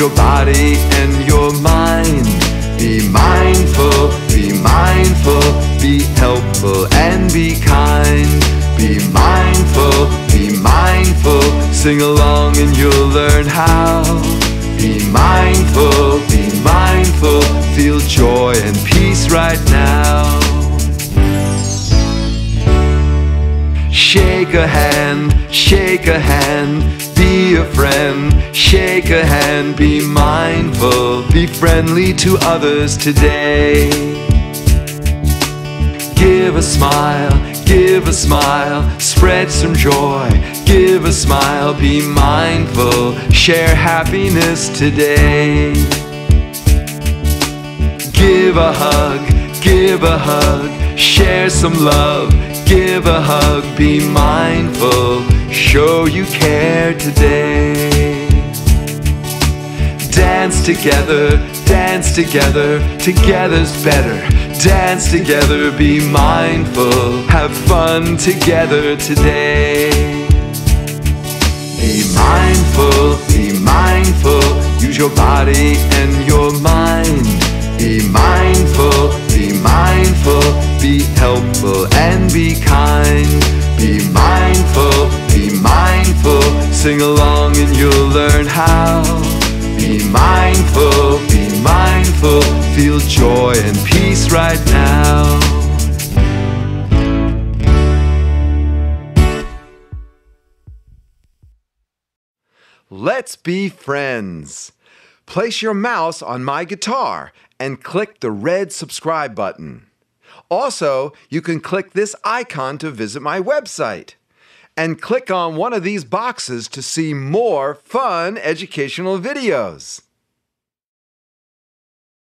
your body and your mind. Be mindful, be mindful, be helpful and be kind. Be mindful, be mindful, sing along and you'll learn how. Be mindful, feel joy and peace right now. Shake a hand, be a friend. Shake a hand, be mindful, be friendly to others today. Give a smile, spread some joy. Give a smile, be mindful, share happiness today. Give a hug, share some love. Give a hug, be mindful, show you care today. Dance together, together's better. Dance together, be mindful, have fun together today. Be mindful, use your body and your mind. Be mindful, be helpful and be kind. Be mindful, sing along and you'll learn how. Be mindful, feel joy and peace right now. Let's be friends. Place your mouse on my guitar and click the red subscribe button. Also, you can click this icon to visit my website. And click on one of these boxes to see more fun educational videos.